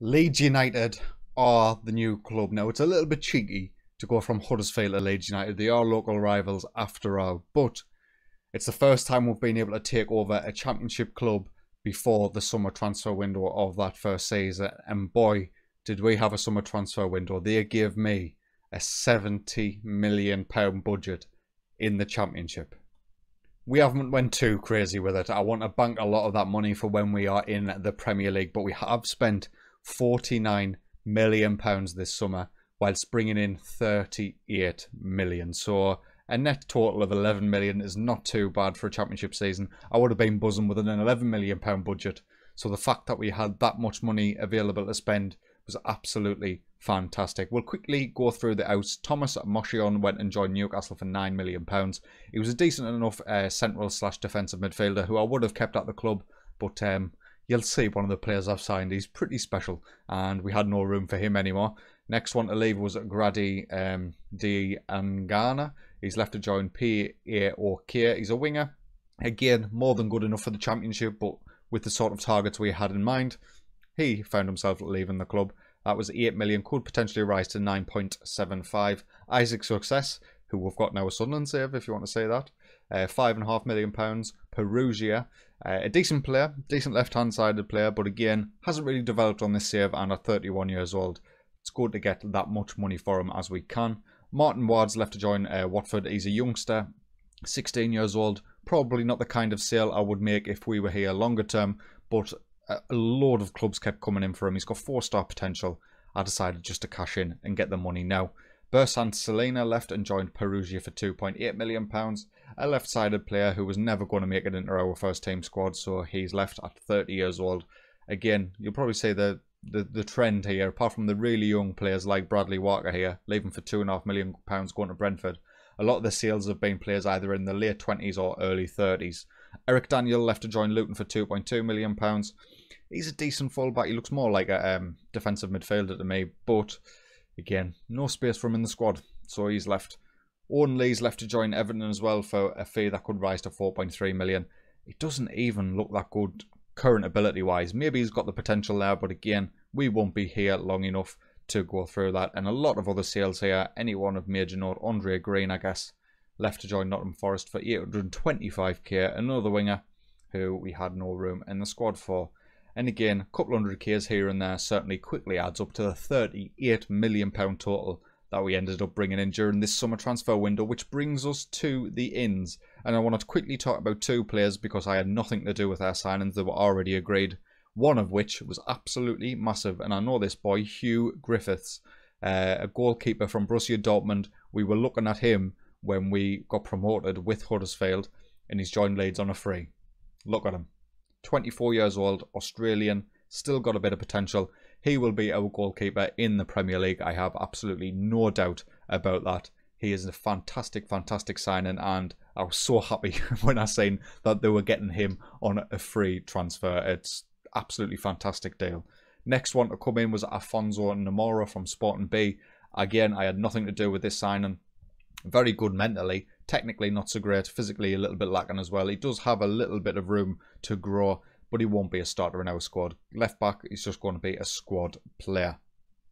Leeds United are the new club. Now, it's a little bit cheeky to go from Huddersfield to Leeds United. They are local rivals after all, but it's the first time we've been able to take over a championship club before the summer transfer window of that first season. And boy, did we have a summer transfer window. They gave me a £70 million budget in the championship. We haven't went too crazy with it. I want to bank a lot of that money for when we are in the Premier League, but we have spent £49 million this summer whilst bringing in £38 million. So a net total of £11 million is not too bad for a championship season. I would have been buzzing with an £11 million budget. So the fact that we had that much money available to spend was absolutely fantastic. We'll quickly go through the outs. Thomas Moshion went and joined Newcastle for £9 million. He was a decent enough central/defensive midfielder who I would have kept at the club, but you'll see one of the players I've signed. He's pretty special, and we had no room for him anymore. Next one to leave was Grady De Angana. He's left to join PAOK. He's a winger. Again, more than good enough for the championship, but with the sort of targets we had in mind, he found himself leaving the club. That was 8 million, could potentially rise to 9.75. Isaac Success, who we've got now a Sunderland save, if you want to say that. £5.5 million. Perugia, a decent player, decent left-hand-sided player, but again, hasn't really developed on this save, and at 31 years old, it's good to get that much money for him as we can. Martin Ward's left to join Watford. He's a youngster, 16 years old. Probably not the kind of sale I would make if we were here longer term, but a load of clubs kept coming in for him. He's got four-star potential. I decided just to cash in and get the money now. Bersan Selena left and joined Perugia for £2.8 million. A left-sided player who was never going to make it into our first-team squad, so he's left at 30 years old. Again, you'll probably say the trend here, apart from the really young players like Bradley Walker here, leaving for £2.5 million going to Brentford. A lot of the sales have been players either in the late 20s or early 30s. Eric Daniel left to join Luton for £2.2 million. He's a decent fullback. He looks more like a defensive midfielder to me, but again, no space for him in the squad, so he's left. Owen Lee's left to join Everton as well for a fee that could rise to £4.3 million. It doesn't even look that good current ability-wise. Maybe he's got the potential there, but again, we won't be here long enough to go through that. And a lot of other sales here. Anyone of major note, Andre Green, I guess, left to join Nottingham Forest for £825k. Another winger who we had no room in the squad for. And again, a couple hundred Ks here and there certainly quickly adds up to the £38 million total that we ended up bringing in during this summer transfer window, which brings us to the ins. And I want to quickly talk about two players because I had nothing to do with their signings. They were already agreed. One of which was absolutely massive. And I know this boy, Hugh Griffiths, a goalkeeper from Borussia Dortmund. We were looking at him when we got promoted with Huddersfield, and he's joined Leeds on a free. Look at him. 24 years old, Australian, still got a bit of potential. He will be our goalkeeper in the Premier League. I have absolutely no doubt about that. He is a fantastic, fantastic signing, and I was so happy when I seen that they were getting him on a free transfer. It's absolutely fantastic deal. Next one to come in was Afonso Namora from Sporting B. Again, I had nothing to do with this signing. Very good mentally. Technically not so great, physically a little bit lacking as well. He does have a little bit of room to grow, but he won't be a starter in our squad. Left back, he's just going to be a squad player.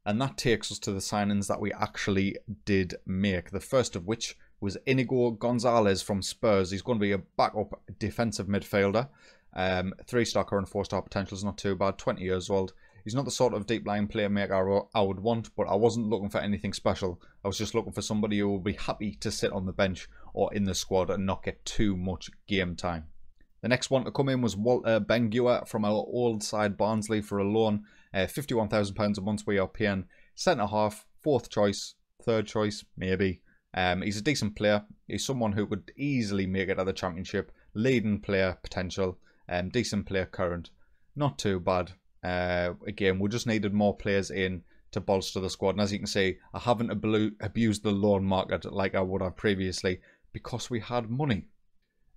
And that takes us to the signings that we actually did make. The first of which was Inigo Gonzalez from Spurs. He's going to be a backup defensive midfielder. Three-star current, four-star potential is not too bad. 20 years old. He's not the sort of deep-lying playmaker I would want, but I wasn't looking for anything special. I was just looking for somebody who will be happy to sit on the bench or in the squad and not get too much game time. The next one to come in was Walter Bengua from our old side Barnsley for a loan. £51,000 a month we are paying. Centre-half, fourth choice, third choice, maybe. He's a decent player. He's someone who could easily make it at the championship. Leading player potential. Decent player current. Not too bad. Again, we just needed more players in to bolster the squad. And as you can see, I haven't abused the loan market like I would have previously because we had money.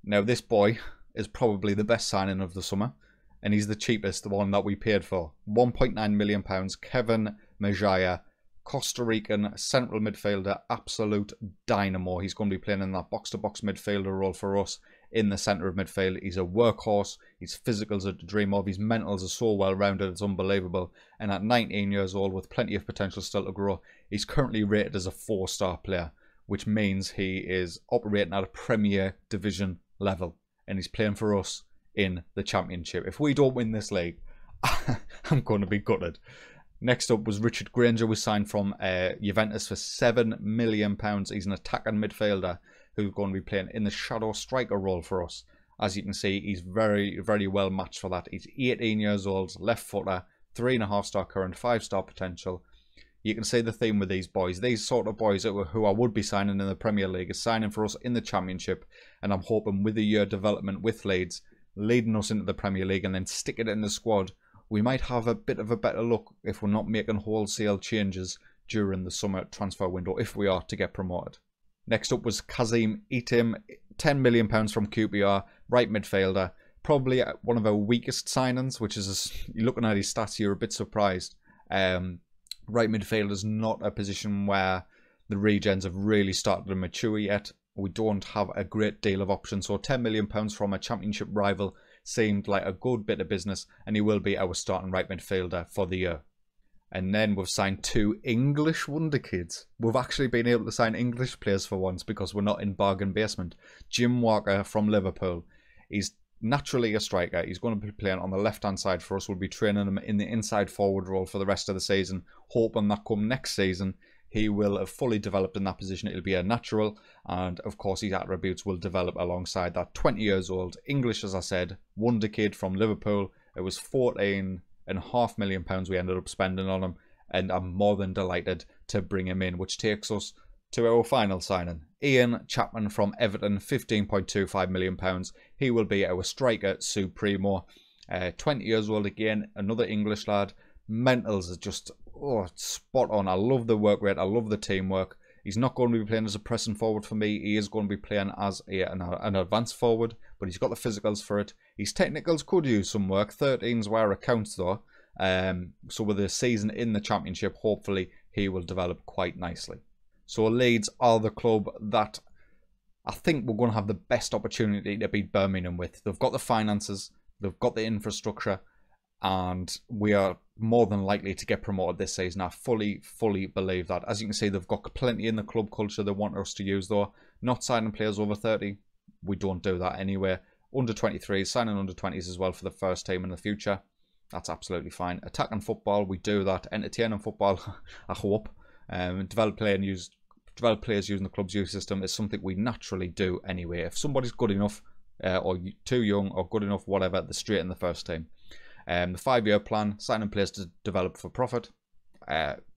Now, this boy is probably the best signing of the summer, and he's the cheapest, the one that we paid for. £1.9 million, Kevin Mejia, Costa Rican central midfielder, absolute dynamo. He's going to be playing in that box-to-box midfielder role for us. in the centre of midfield. He's a workhorse. His physical's a dream of. His mentals are so well-rounded, it's unbelievable. And at 19 years old, with plenty of potential still to grow, he's currently rated as a 4-star player, which means he is operating at a Premier Division level. And he's playing for us in the Championship. If we don't win this league, I'm going to be gutted. Next up was Richard Granger, was signed from Juventus for £7 million. He's an attacking midfielder who's going to be playing in the shadow striker role for us. As you can see, he's very, very well matched for that. He's 18 years old, left footer, 3.5-star current, 5-star potential. You can see the theme with these boys. These sort of boys who I would be signing in the Premier League is signing for us in the Championship. And I'm hoping with a year development with Leeds, leading us into the Premier League and then sticking it in the squad, we might have a bit of a better look if we're not making wholesale changes during the summer transfer window, if we are to get promoted. Next up was Kazim Etim, £10 million from QPR, right midfielder. Probably one of our weakest signings, which is, looking at his stats, you're a bit surprised. Right midfield is not a position where the regens have really started to mature yet. We don't have a great deal of options, so £10 million from a Championship rival seemed like a good bit of business, and he will be our starting right midfielder for the year. And then we've signed two English wonder kids. We've actually been able to sign English players for once because we're not in bargain basement. Jim Walker from Liverpool. He's naturally a striker. He's going to be playing on the left-hand side for us. We'll be training him in the inside forward role for the rest of the season, hoping that come next season he will have fully developed in that position. It'll be a natural, and of course his attributes will develop alongside that. 20 years old, English as I said, wonder kid from Liverpool. It was £14.5 million we ended up spending on him, and I'm more than delighted to bring him in, which takes us to our final signing. Ian Chapman from Everton, £15.25 million. He will be our striker supremo. 20 years old again, another English lad. Mentals are just spot on. I love the work rate. I love the teamwork. He's not going to be playing as a pressing forward for me. He is going to be playing as an advanced forward, but he's got the physicals for it. His technicals could use some work. 13's where it counts though. So with the season in the Championship, hopefully he will develop quite nicely. So Leeds are the club that I think we're going to have the best opportunity to beat Birmingham with. They've got the finances, they've got the infrastructure, and we are more than likely to get promoted this season. I fully believe that. As you can see, they've got plenty in the club culture they want us to use though. Not signing players over 30. We don't do that anywhere. Under 23s, signing under 20s as well for the first team in the future. That's absolutely fine. Attacking football, we do that. Entertaining football, I hope. Develop players using the club's youth system is something we naturally do anyway. If somebody's good enough, or too young, or good enough, whatever, they're straight in the first team. The five-year plan, signing players to develop for profit,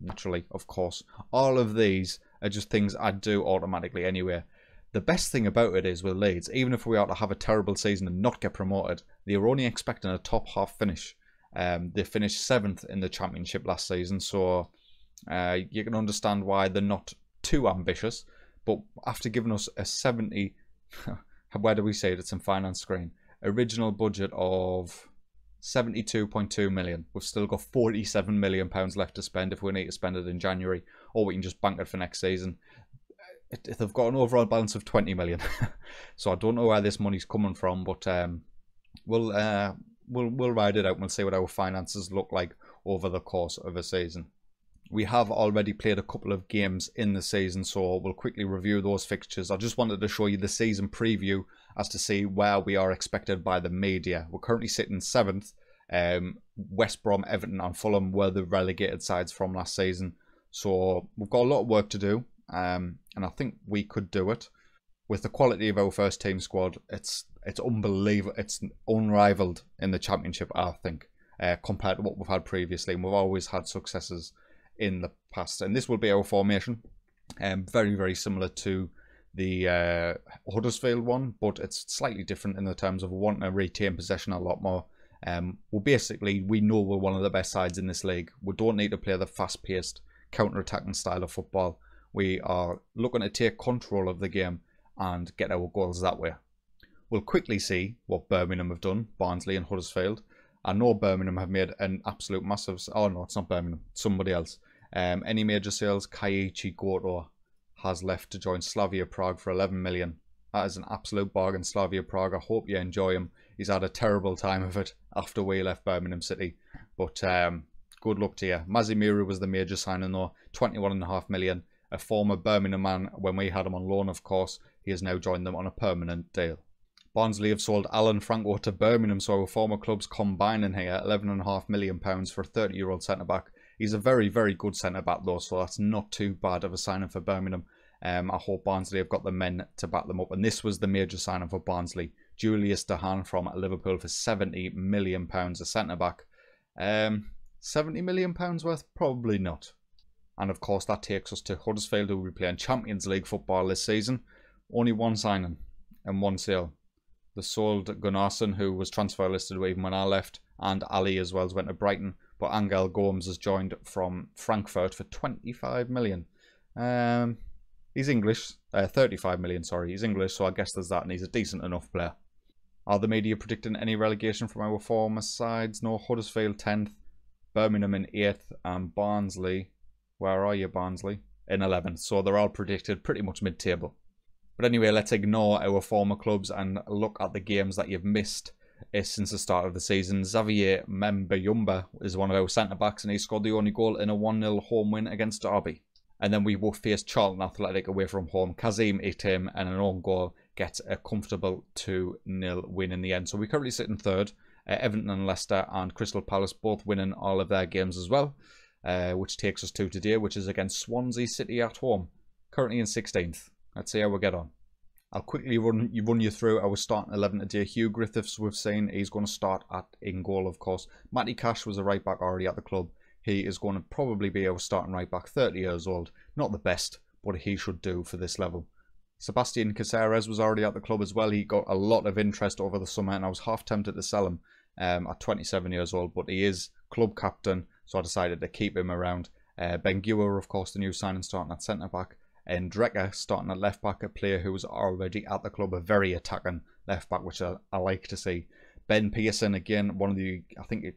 naturally, of course. All of these are just things I do automatically anyway. The best thing about it is with Leeds, even if we are to have a terrible season and not get promoted, they are only expecting a top-half finish. They finished 7th in the Championship last season, so you can understand why they're not too ambitious. But after giving us a 70... where do we say it? It's in finance screen. Original budget of... £72.2 million. We've still got £47 million left to spend if we need to spend it in January, or we can just bank it for next season. They've got an overall balance of £20 million, so I don't know where this money's coming from, but we'll ride it out and we'll see what our finances look like over the course of a season. We have already played a couple of games in the season, so we'll quickly review those fixtures. I just wanted to show you the season preview as to see where we are expected by the media. We're currently sitting 7th. West Brom, Everton and Fulham were the relegated sides from last season. So we've got a lot of work to do, and I think we could do it. With the quality of our first team squad, it's unbelievable. It's unrivaled in the Championship, I think, compared to what we've had previously. And we've always had successes in the past, and this will be our formation, very, very similar to the Huddersfield one, but it's slightly different in the terms of wanting to retain possession a lot more. Well, basically we know we're one of the best sides in this league. We don't need to play the fast-paced counter-attacking style of football. We are looking to take control of the game and get our goals that way. We'll quickly see what Birmingham have done, Barnsley and Huddersfield. I know Birmingham have made an absolute massive... oh no, it's not Birmingham, it's somebody else. Any major sales, Kaiichi Goto has left to join Slavia Prague for £11 million. That is an absolute bargain, Slavia Prague. I hope you enjoy him. He's had a terrible time of it after we left Birmingham City. But good luck to you. Mazimiru was the major signing though. 21.5 million. A former Birmingham man when we had him on loan, of course. He has now joined them on a permanent deal. Barnsley have sold Alan Franco to Birmingham, so our former clubs combining here. £11.5 million for a 30-year-old centre-back. He's a very, very good centre-back though, so that's not too bad of a signing for Birmingham. I hope Barnsley have got the men to back them up. And this was the major signing for Barnsley. Julius De Haan from Liverpool for £70 million, a centre-back. £70 million worth? Probably not. And of course that takes us to Huddersfield, who will be playing Champions League football this season. Only one signing and one sale. They sold Gunnarsson, who was transfer listed even when I left, and Ali as well, went to Brighton. But Angel Gomes has joined from Frankfurt for 25 million. He's English, 35 million, sorry. He's English, so I guess there's that, and he's a decent enough player. Are the media predicting any relegation from our former sides? No, Huddersfield 10th, Birmingham in 8th, and Barnsley, where are you Barnsley? In 11th, so they're all predicted pretty much mid-table. But anyway, let's ignore our former clubs and look at the games that you've missed since the start of the season. Xavier Membayumba is one of our centre-backs, and he scored the only goal in a 1-0 home win against Derby. And then we will face Charlton Athletic away from home. Kazim Etim and an own goal gets a comfortable 2-0 win in the end. So we currently sit in third. Everton and Leicester and Crystal Palace both winning all of their games as well. Which takes us to today, which is against Swansea City at home. Currently in 16th. Let's see how we get on. I'll quickly run you through our starting 11 today. Hugh Griffiths, we've seen he's going to start in goal, of course. Matty Cash was a right-back already at the club. He is going to probably be our starting right-back, 30 years old. Not the best, but he should do for this level. Sebastian Caceres was already at the club as well. He got a lot of interest over the summer, and I was half tempted to sell him at 27 years old, but he is club captain, so I decided to keep him around. Ben Guer, of course, the new signing, starting at centre-back. And Drekka starting at left-back, a player who was already at the club, a very attacking left-back, which I like to see. Ben Pearson, again, one of the... I think it...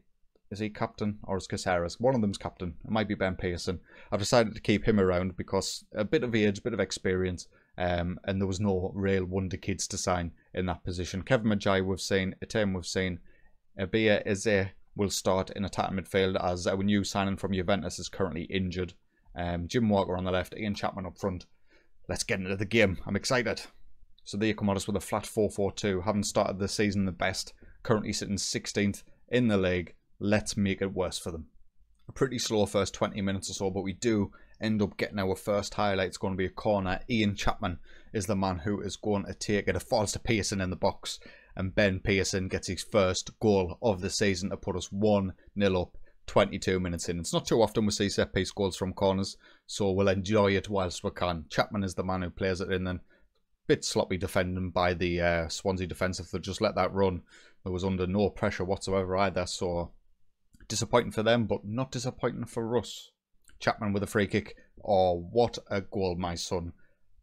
Is he captain or is Caceres? One of them's captain. It might be Ben Pearson. I've decided to keep him around because a bit of age, a bit of experience, and there was no real wonder kids to sign in that position. Kevin Mejia we've seen, Etem we've seen, Ebere Eze will start in attacking midfield as our new signing from Juventus is currently injured. Jim Walker on the left, Ian Chapman up front. Let's get into the game. I'm excited. So there you come at us with a flat 4-4-2. Haven't started the season the best. Currently sitting 16th in the league. Let's make it worse for them. A pretty slow first 20 minutes or so, but we do end up getting our first highlight. It's going to be a corner. Ian Chapman is the man who is going to take it. It falls to Pearson in the box, and Ben Pearson gets his first goal of the season to put us 1-0 up 22 minutes in. It's not too often we see set-piece goals from corners, so we'll enjoy it whilst we can. Chapman is the man who plays it in then. Bit sloppy defending by the Swansea defence. If they just let that run, there was under no pressure whatsoever either, so... Disappointing for them, but not disappointing for us. Chapman with a free kick. Oh, what a goal, my son.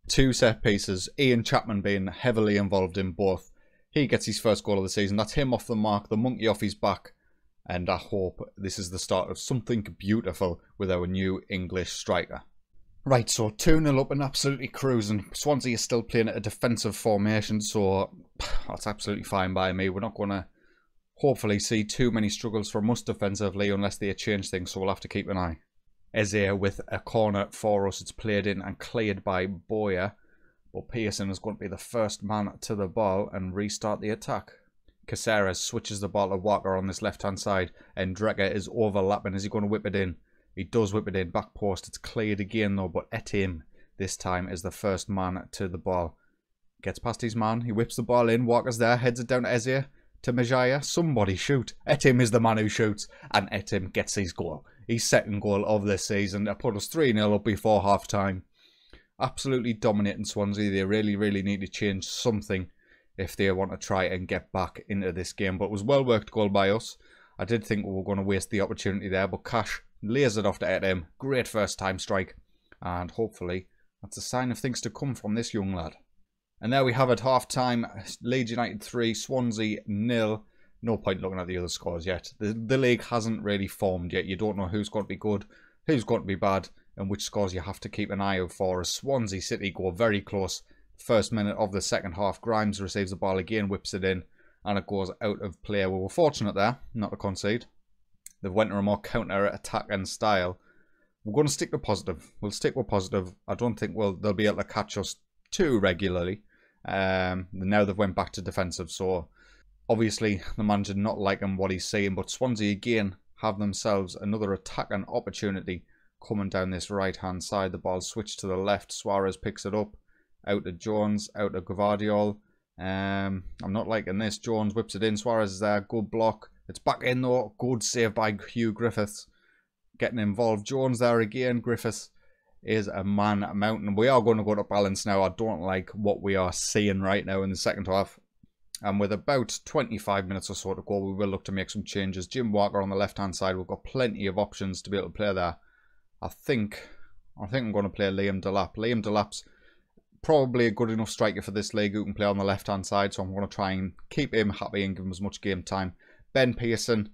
Two set pieces. Ian Chapman being heavily involved in both. He gets his first goal of the season. That's him off the mark. The monkey off his back. And I hope this is the start of something beautiful with our new English striker. Right, so 2-0 up and absolutely cruising. Swansea is still playing at a defensive formation, so that's absolutely fine by me. We're not going to hopefully see too many struggles from us defensively unless they change things, so we'll have to keep an eye. Eze with a corner for us. It's played in and cleared by Boyer, but Pearson is going to be the first man to the ball and restart the attack. Caceres switches the ball to Walker on this left-hand side, and Drekka is overlapping. Is he going to whip it in? He does whip it in. Back post. It's cleared again though, but Etim this time is the first man to the ball. Gets past his man. He whips the ball in. Walker's there. Heads it down to Eze. To Mejia, somebody shoot. Etim is the man who shoots, and Etim gets his goal. His second goal of this season. That put us 3-0 up before half-time. Absolutely dominating Swansea. They really, really need to change something if they want to try and get back into this game. But it was well-worked goal by us. I did think we were going to waste the opportunity there, but Cash lays it off to Etim. Great first-time strike. And hopefully, that's a sign of things to come from this young lad. And there we have it, half-time, Leeds United 3, Swansea 0. No point looking at the other scores yet. The league hasn't really formed yet. You don't know who's going to be good, who's going to be bad, and which scores you have to keep an eye out for. As Swansea City go very close, first minute of the second half, Grimes receives the ball again, whips it in, and it goes out of play. We were fortunate there not to concede. They've went to a more counter attack and style. We're going to stick to positive. We'll stick with positive. I don't think they'll be able to catch us too regularly. Now they've went back to defensive, so obviously the manager not liking what he's saying. But Swansea again have themselves another attack and opportunity coming down this right hand side. The ball switched to the left. Suarez picks it up, out to Jones, out to Gavardiol. I'm not liking this. Jones whips it in. Suarez is there. Good block. It's back in though. Good save by Hugh Griffiths. Getting involved. Jones there again. Griffiths is a man mountain. We are going to go to balance now. I don't like what we are seeing right now in the second half. And with about 25 minutes or so to go, we will look to make some changes. Jim Walker on the left-hand side. We've got plenty of options to be able to play there. I think I'm going to play Liam DeLap. Liam DeLap's probably a good enough striker for this league who can play on the left-hand side. So I'm going to try and keep him happy and give him as much game time. Ben Pearson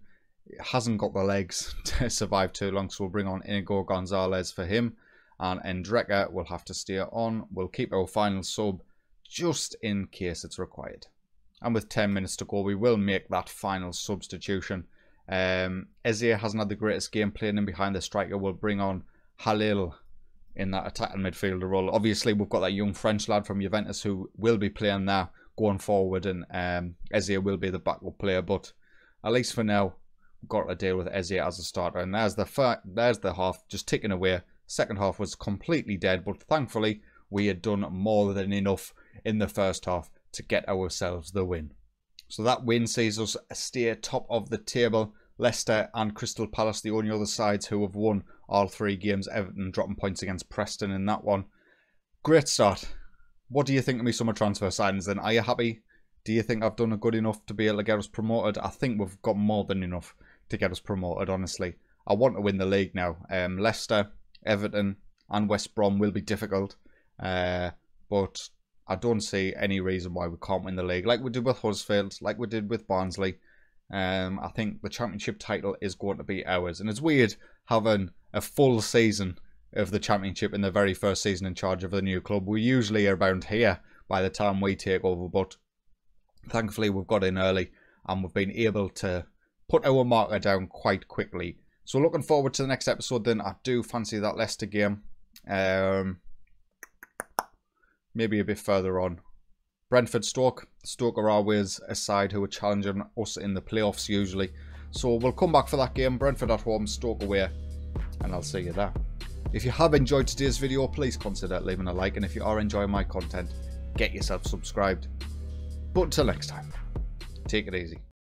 hasn't got the legs to survive too long, so we'll bring on Inigo Gonzalez for him. And Drekka will have to stay on. We'll keep our final sub just in case it's required. And with 10 minutes to go, we will make that final substitution. Eze hasn't had the greatest game playing in behind the striker. We'll bring on Halil in that attacking midfielder role. Obviously, we've got that young French lad from Juventus who will be playing there going forward. And Eze will be the backup player. But at least for now, we've got to deal with Eze as a starter. And there's the half just ticking away. Second half was completely dead. But thankfully, we had done more than enough in the first half to get ourselves the win. So that win sees us stay top of the table. Leicester and Crystal Palace, the only other sides who have won all three games. Everton dropping points against Preston in that one. Great start. What do you think of me summer transfer signings then? Are you happy? Do you think I've done a good enough to be able to get us promoted? I think we've got more than enough to get us promoted, honestly. I want to win the league now. Leicester, Everton and West Brom will be difficult. But I don't see any reason why we can't win the league. Like we did with Huddersfield, like we did with Barnsley. I think the championship title is going to be ours. And it's weird having a full season of the championship in the very first season in charge of the new club. We're usually around here by the time we take over. But thankfully we've got in early and we've been able to put our marker down quite quickly. So looking forward to the next episode then. I do fancy that Leicester game. Maybe a bit further on. Brentford, Stoke. Stoke are always a side who are challenging us in the playoffs usually. So we'll come back for that game. Brentford at home, Stoke away. And I'll see you there. If you have enjoyed today's video, please consider leaving a like. And if you are enjoying my content, get yourself subscribed. But until next time, take it easy.